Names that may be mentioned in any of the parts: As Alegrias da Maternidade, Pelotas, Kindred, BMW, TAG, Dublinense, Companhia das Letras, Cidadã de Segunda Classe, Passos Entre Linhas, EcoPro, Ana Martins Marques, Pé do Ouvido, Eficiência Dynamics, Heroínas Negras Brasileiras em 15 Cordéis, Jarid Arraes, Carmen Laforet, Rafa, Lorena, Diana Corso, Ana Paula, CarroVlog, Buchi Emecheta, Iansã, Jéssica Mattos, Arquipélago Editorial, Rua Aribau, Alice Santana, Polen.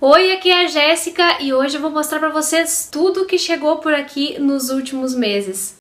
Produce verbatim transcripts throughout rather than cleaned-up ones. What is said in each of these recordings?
Oi, aqui é a Jéssica e hoje eu vou mostrar pra vocês tudo que chegou por aqui nos últimos meses.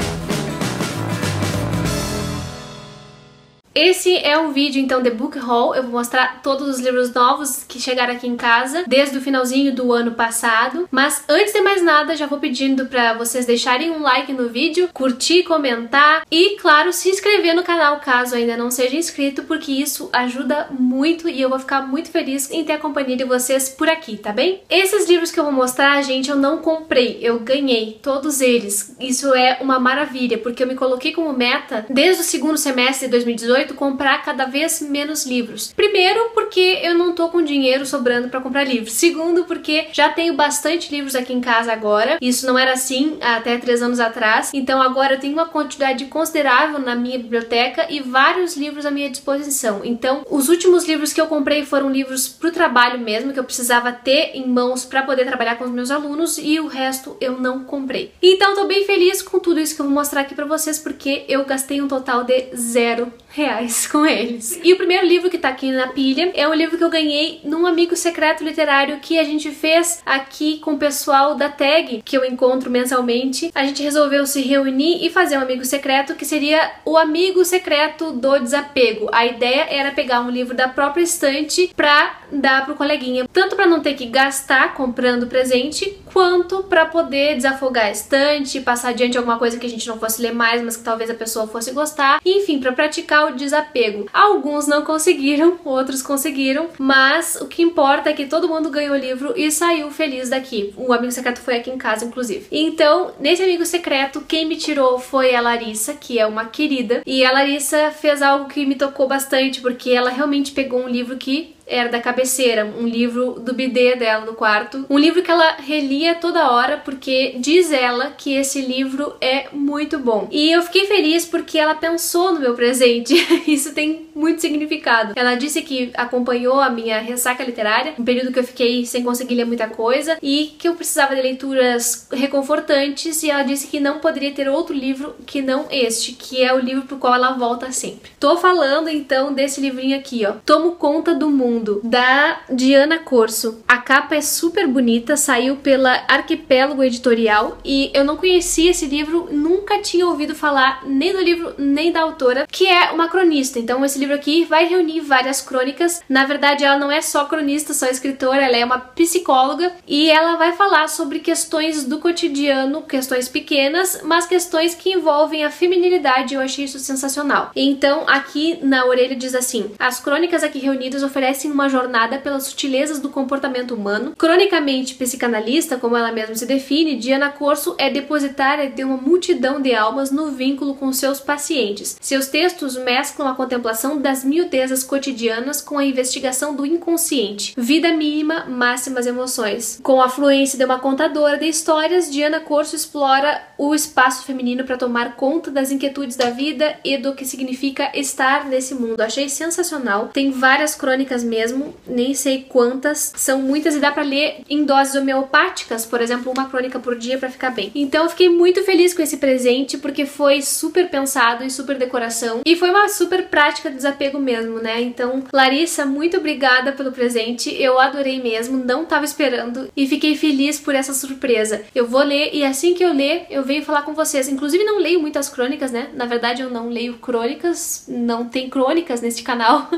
Esse é um vídeo, então, de Book Haul. Eu vou mostrar todos os livros novos que chegaram aqui em casa, desde o finalzinho do ano passado. Mas, antes de mais nada, já vou pedindo pra vocês deixarem um like no vídeo, curtir, comentar e, claro, se inscrever no canal, caso ainda não seja inscrito, porque isso ajuda muito e eu vou ficar muito feliz em ter a companhia de vocês por aqui, tá bem? Esses livros que eu vou mostrar, gente, eu não comprei, eu ganhei todos eles. Isso é uma maravilha, porque eu me coloquei como meta, desde o segundo semestre de dois mil e dezoito, comprar cada vez menos livros. Primeiro, porque eu não tô com dinheiro sobrando pra comprar livros. Segundo, porque já tenho bastante livros aqui em casa agora. Isso não era assim até três anos atrás. Então agora eu tenho uma quantidade considerável na minha biblioteca e vários livros à minha disposição. Então, os últimos livros que eu comprei foram livros pro trabalho mesmo, que eu precisava ter em mãos pra poder trabalhar com os meus alunos, e o resto eu não comprei. Então, tô bem feliz com tudo isso que eu vou mostrar aqui pra vocês, porque eu gastei um total de zero reais com eles. E o primeiro livro que tá aqui na pilha é um livro que eu ganhei num amigo secreto literário que a gente fez aqui com o pessoal da T A G, que eu encontro mensalmente. A gente resolveu se reunir e fazer um amigo secreto, que seria o amigo secreto do desapego. A ideia era pegar um livro da própria estante pra dar pro coleguinha, tanto pra não ter que gastar comprando presente, quanto pra poder desafogar a estante, passar adiante alguma coisa que a gente não fosse ler mais, mas que talvez a pessoa fosse gostar. Enfim, pra praticar o desapego. Desapego. Alguns não conseguiram, outros conseguiram, mas o que importa é que todo mundo ganhou o livro e saiu feliz daqui. O amigo secreto foi aqui em casa, inclusive. Então, nesse amigo secreto, quem me tirou foi a Larissa, que é uma querida, e a Larissa fez algo que me tocou bastante, porque ela realmente pegou um livro que era da cabeceira, um livro do bidê dela no quarto, um livro que ela relia toda hora, porque diz ela que esse livro é muito bom. E eu fiquei feliz porque ela pensou no meu presente, isso tem muito significado. Ela disse que acompanhou a minha ressaca literária, um período que eu fiquei sem conseguir ler muita coisa, e que eu precisava de leituras reconfortantes, e ela disse que não poderia ter outro livro que não este, que é o livro pro qual ela volta sempre. Tô falando, então, desse livrinho aqui, ó, Tomo Conta do Mundo, da Diana Corso. A capa é super bonita, saiu pela Arquipélago Editorial, e eu não conhecia esse livro, nunca tinha ouvido falar nem do livro nem da autora, que é uma cronista. Então esse livro aqui vai reunir várias crônicas. Na verdade, ela não é só cronista, só escritora, ela é uma psicóloga, e ela vai falar sobre questões do cotidiano, questões pequenas, mas questões que envolvem a feminilidade. Eu achei isso sensacional. Então aqui na orelha diz assim: as crônicas aqui reunidas oferecem uma jornada pelas sutilezas do comportamento humano. Cronicamente psicanalista, como ela mesma se define, Diana Corso é depositária de uma multidão de almas no vínculo com seus pacientes. Seus textos mesclam a contemplação das miudezas cotidianas com a investigação do inconsciente. Vida mínima, máximas emoções. Com a fluência de uma contadora de histórias, Diana Corso explora o espaço feminino para tomar conta das inquietudes da vida e do que significa estar nesse mundo. Achei sensacional. Tem várias crônicas mesmo Mesmo, nem sei quantas, são muitas, e dá pra ler em doses homeopáticas, por exemplo, uma crônica por dia pra ficar bem. Então eu fiquei muito feliz com esse presente, porque foi super pensado e super decoração, e foi uma super prática de desapego mesmo, né? Então, Larissa, muito obrigada pelo presente, eu adorei mesmo, não tava esperando, e fiquei feliz por essa surpresa. Eu vou ler, e assim que eu ler, eu venho falar com vocês. Inclusive, não leio muitas crônicas, né? Na verdade, eu não leio crônicas, não tem crônicas neste canal.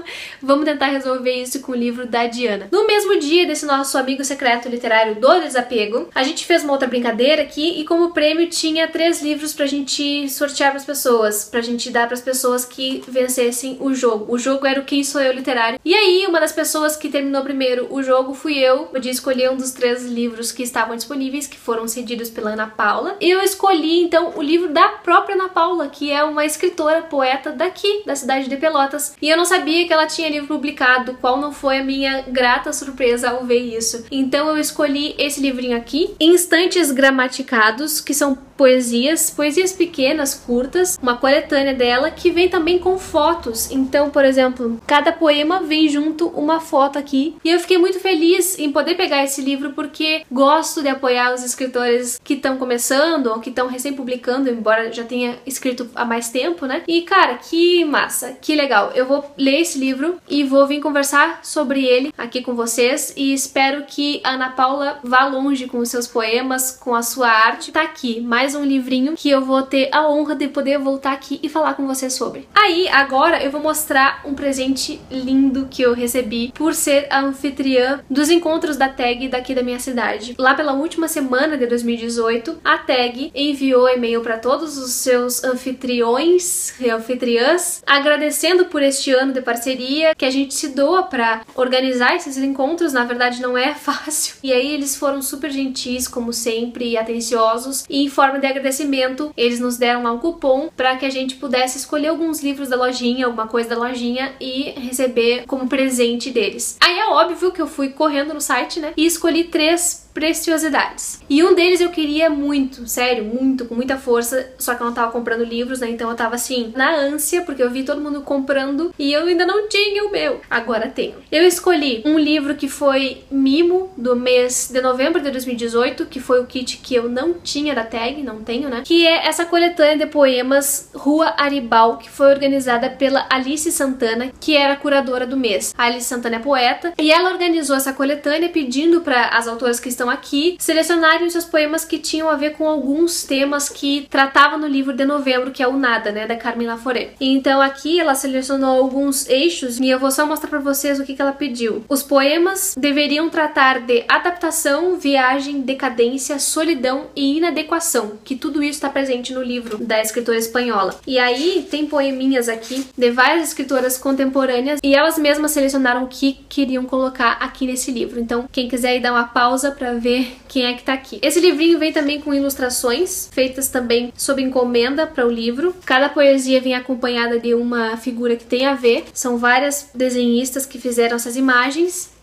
Vamos tentar resolver isso com o livro da Diana. No mesmo dia desse nosso amigo secreto literário do desapego, a gente fez uma outra brincadeira aqui, e como prêmio tinha três livros pra gente sortear pras pessoas, pra gente dar pras pessoas que vencessem o jogo. O jogo era o Quem Sou Eu literário, e aí uma das pessoas que terminou primeiro o jogo fui eu. Podia escolher um dos três livros que estavam disponíveis, que foram cedidos pela Ana Paula. Eu escolhi, então, o livro da própria Ana Paula, que é uma escritora, poeta daqui, da cidade de Pelotas, e eu não sabia que ela tinha livro publicado, qual não foi a minha grata surpresa ao ver isso. Então eu escolhi esse livrinho aqui, Instantes Gramaticados, que são poesias, poesias pequenas, curtas, uma coletânea dela, que vem também com fotos. Então, por exemplo, cada poema vem junto uma foto aqui, e eu fiquei muito feliz em poder pegar esse livro, porque gosto de apoiar os escritores que estão começando, ou que estão recém-publicando, embora já tenha escrito há mais tempo, né? E, cara, que massa, que legal. Eu vou ler esse livro e vou vir conversar conversar sobre ele aqui com vocês e espero que a Ana Paula vá longe com os seus poemas, com a sua arte. Tá aqui mais um livrinho que eu vou ter a honra de poder voltar aqui e falar com vocês sobre. Aí, agora eu vou mostrar um presente lindo que eu recebi por ser a anfitriã dos encontros da T A G daqui da minha cidade. Lá pela última semana de dois mil e dezoito, a T A G enviou e-mail para todos os seus anfitriões, anfitriãs, agradecendo por este ano de parceria que a gente se doa para organizar esses encontros. Na verdade, não é fácil. E aí eles foram super gentis, como sempre, e atenciosos. E em forma de agradecimento, eles nos deram lá um cupom para que a gente pudesse escolher alguns livros da lojinha, alguma coisa da lojinha e receber como presente deles. Aí é óbvio que eu fui correndo no site, né? E escolhi três preciosidades. E um deles eu queria muito, sério, muito, com muita força, só que eu não tava comprando livros, né? Então eu tava assim, na ânsia, porque eu vi todo mundo comprando e eu ainda não tinha o meu. Agora tenho. Eu escolhi um livro que foi mimo do mês de novembro de dois mil e dezoito, que foi o kit que eu não tinha da T A G, não tenho, né? Que é essa coletânea de poemas Rua Aribau, que foi organizada pela Alice Santana, que era a curadora do mês. A Alice Santana é poeta e ela organizou essa coletânea pedindo para as autoras que estão aqui selecionarem os seus poemas que tinham a ver com alguns temas que tratava no livro de novembro, que é o Nada, né, da Carmen Laforet. Então aqui ela selecionou alguns eixos e eu vou só mostrar pra vocês o que, que ela pediu. Os poemas deveriam tratar de adaptação, viagem, decadência, solidão e inadequação, que tudo isso tá presente no livro da escritora espanhola. E aí tem poeminhas aqui de várias escritoras contemporâneas e elas mesmas selecionaram o que queriam colocar aqui nesse livro. Então quem quiser aí dar uma pausa pra ver quem é que tá aqui. Esse livrinho vem também com ilustrações, feitas também sob encomenda para o livro. Cada poesia vem acompanhada de uma figura que tem a ver. São várias desenhistas que fizeram essas imagens.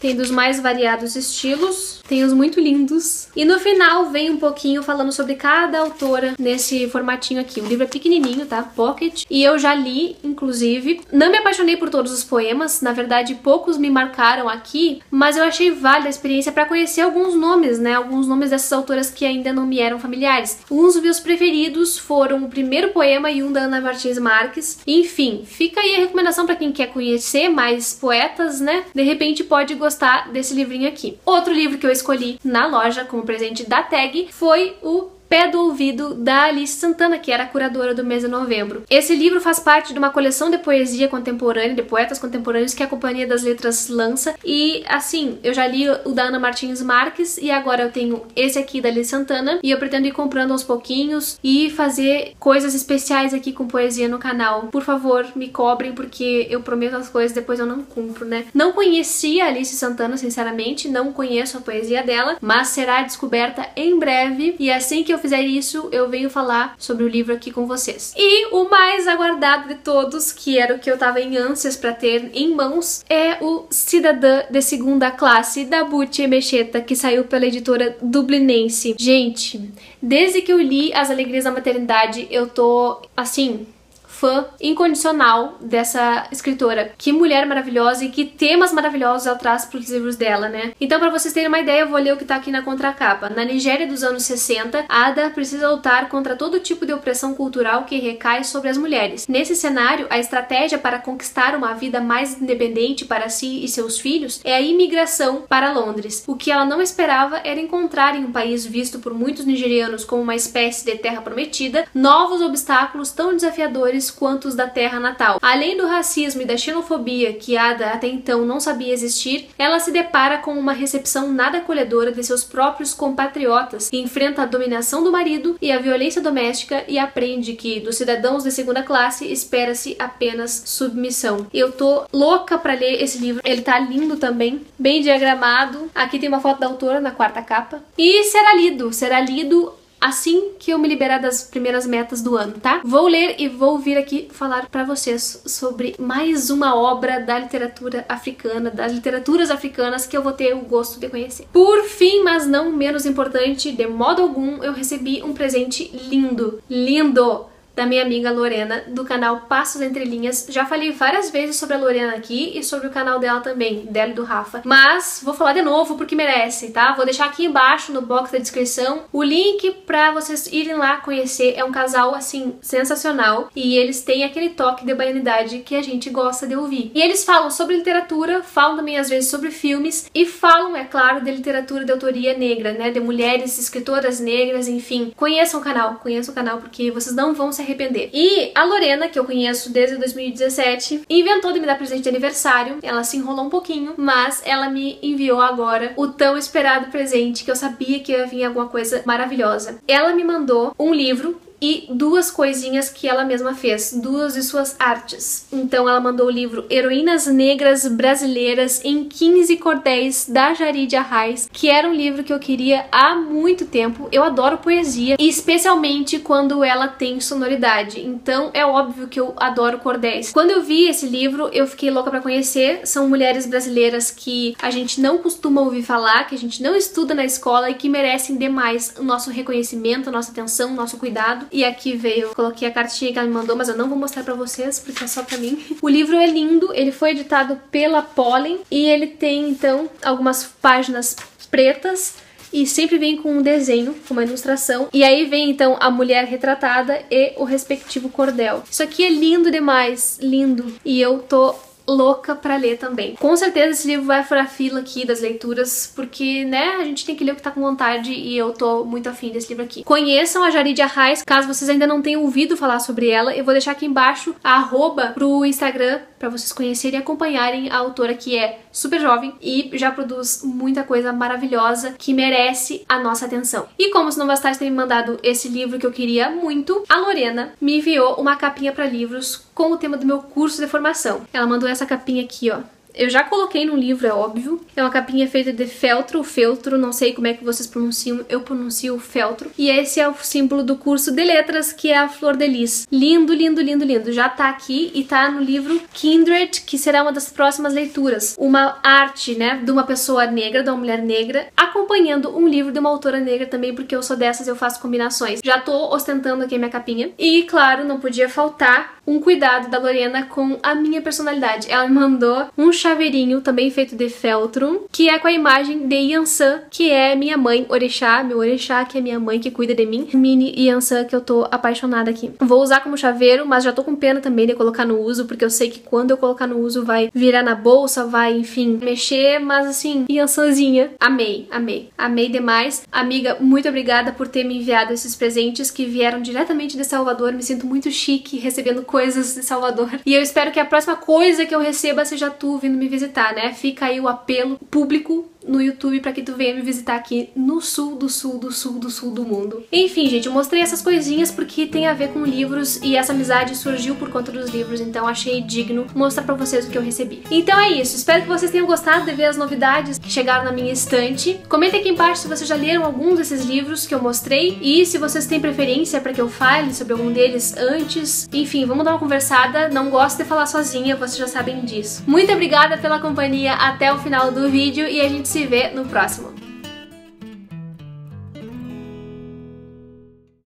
Tem dos mais variados estilos, tem os muito lindos. E no final vem um pouquinho falando sobre cada autora nesse formatinho aqui. O livro é pequenininho, tá? Pocket. E eu já li, inclusive. Não me apaixonei por todos os poemas, na verdade poucos me marcaram aqui, mas eu achei válida a experiência para conhecer alguns nomes, né? Alguns nomes dessas autoras que ainda não me eram familiares. Uns dos meus preferidos foram o primeiro poema e um da Ana Martins Marques. Enfim, fica aí a recomendação para quem quer conhecer mais poetas, né? De repente pode gostar gostar desse livrinho aqui. Outro livro que eu escolhi na loja como presente da T A G foi o Pé do Ouvido, da Alice Santana, que era a curadora do mês de novembro. Esse livro faz parte de uma coleção de poesia contemporânea, de poetas contemporâneos, que a Companhia das Letras lança. E, assim, eu já li o da Ana Martins Marques e agora eu tenho esse aqui da Alice Santana e eu pretendo ir comprando aos pouquinhos e fazer coisas especiais aqui com poesia no canal. Por favor, me cobrem, porque eu prometo as coisas, depois eu não cumpro, né? Não conheci a Alice Santana, sinceramente, não conheço a poesia dela, mas será descoberta em breve e assim que eu fizer isso, eu venho falar sobre o livro aqui com vocês. E o mais aguardado de todos, que era o que eu tava em ânsias pra ter em mãos, é o Cidadã de Segunda Classe, da Buchi Emecheta, que saiu pela editora dublinense. Gente, desde que eu li As Alegrias da Maternidade, eu tô, assim, fã incondicional dessa escritora. Que mulher maravilhosa e que temas maravilhosos ela traz para os livros dela, né? Então, para vocês terem uma ideia, eu vou ler o que tá aqui na contracapa. Na Nigéria dos anos sessenta, Ada precisa lutar contra todo tipo de opressão cultural que recai sobre as mulheres. Nesse cenário, a estratégia para conquistar uma vida mais independente para si e seus filhos é a imigração para Londres. O que ela não esperava era encontrar em um país visto por muitos nigerianos como uma espécie de terra prometida, novos obstáculos tão desafiadores quanto os da terra natal. Além do racismo e da xenofobia que Ada até então não sabia existir, ela se depara com uma recepção nada acolhedora de seus próprios compatriotas, enfrenta a dominação do marido e a violência doméstica e aprende que dos cidadãos de segunda classe espera-se apenas submissão. Eu tô louca pra ler esse livro, ele tá lindo também, bem diagramado. Aqui tem uma foto da autora na quarta capa. E será lido, será lido assim que eu me liberar das primeiras metas do ano, tá? Vou ler e vou vir aqui falar pra vocês sobre mais uma obra da literatura africana, das literaturas africanas que eu vou ter o gosto de conhecer. Por fim, mas não menos importante, de modo algum, eu recebi um presente lindo, lindo da minha amiga Lorena, do canal Passos Entre Linhas. Já falei várias vezes sobre a Lorena aqui e sobre o canal dela também, dela e do Rafa, mas vou falar de novo porque merece, tá? Vou deixar aqui embaixo, no box da descrição, o link pra vocês irem lá conhecer. É um casal, assim, sensacional, e eles têm aquele toque de baianidade que a gente gosta de ouvir. E eles falam sobre literatura, falam também às vezes sobre filmes, e falam, é claro, de literatura de autoria negra, né? De mulheres escritoras negras, enfim. Conheçam o canal, conheçam o canal, porque vocês não vão se arrepender. E a Lorena, que eu conheço desde dois mil e dezessete, inventou de me dar presente de aniversário. Ela se enrolou um pouquinho, mas ela me enviou agora o tão esperado presente, que eu sabia que ia vir alguma coisa maravilhosa. Ela me mandou um livro e duas coisinhas que ela mesma fez, duas de suas artes. Então ela mandou o livro Heroínas Negras Brasileiras em quinze cordéis, da Jarid Arraes, que era um livro que eu queria há muito tempo. Eu adoro poesia, e especialmente quando ela tem sonoridade. Então é óbvio que eu adoro cordéis. Quando eu vi esse livro, eu fiquei louca pra conhecer. São mulheres brasileiras que a gente não costuma ouvir falar, que a gente não estuda na escola e que merecem demais o nosso reconhecimento, a nossa atenção, o nosso cuidado. E aqui veio, coloquei a cartinha que ela me mandou, mas eu não vou mostrar pra vocês, porque é só pra mim. O livro é lindo, ele foi editado pela Polen, e ele tem, então, algumas páginas pretas, e sempre vem com um desenho, com uma ilustração. E aí vem, então, a mulher retratada e o respectivo cordel. Isso aqui é lindo demais, lindo. E eu tô louca pra ler também. Com certeza esse livro vai furar a fila aqui das leituras, porque, né, a gente tem que ler o que tá com vontade, e eu tô muito afim desse livro aqui. Conheçam a Jarid Arraes, caso vocês ainda não tenham ouvido falar sobre ela. Eu vou deixar aqui embaixo a arroba pro Instagram, pra vocês conhecerem e acompanharem a autora, que é super jovem e já produz muita coisa maravilhosa que merece a nossa atenção. E como se não bastasse ter me mandado esse livro que eu queria muito, a Lorena me enviou uma capinha pra livros com o tema do meu curso de formação. Ela mandou essa capinha aqui, ó. Eu já coloquei num livro, é óbvio. É uma capinha feita de feltro, feltro, não sei como é que vocês pronunciam, eu pronuncio feltro. E esse é o símbolo do curso de letras, que é a flor de lis. Lindo, lindo, lindo, lindo. Já tá aqui e tá no livro Kindred, que será uma das próximas leituras. Uma arte, né, de uma pessoa negra, de uma mulher negra, acompanhando um livro de uma autora negra também, porque eu sou dessas, eu faço combinações. Já tô ostentando aqui a minha capinha. E, claro, não podia faltar um cuidado da Lorena com a minha personalidade. Ela me mandou um chaveirinho, também feito de feltro, que é com a imagem de Iansã, que é minha mãe orixá, meu orixá, que é minha mãe que cuida de mim. Mini Iansã, que eu tô apaixonada aqui. Vou usar como chaveiro, mas já tô com pena também de colocar no uso, porque eu sei que quando eu colocar no uso vai virar na bolsa, vai, enfim, mexer, mas assim, Iansãzinha. Amei, amei, amei demais. Amiga, muito obrigada por ter me enviado esses presentes que vieram diretamente de Salvador. Me sinto muito chique recebendo coisas de Salvador. E eu espero que a próxima coisa que eu receba seja tu vindo me visitar, né? Fica aí o apelo público no YouTube pra que tu venha me visitar aqui no sul do sul do sul do sul do mundo. Enfim, gente, eu mostrei essas coisinhas porque tem a ver com livros, e essa amizade surgiu por conta dos livros, então achei digno mostrar pra vocês o que eu recebi. Então é isso, espero que vocês tenham gostado de ver as novidades que chegaram na minha estante. Comentem aqui embaixo se vocês já leram alguns desses livros que eu mostrei, e se vocês têm preferência pra que eu fale sobre algum deles antes. Enfim, vamos dar uma conversada, não gosto de falar sozinha, vocês já sabem disso. Muito obrigada pela companhia até o final do vídeo, e a gente se vê no próximo.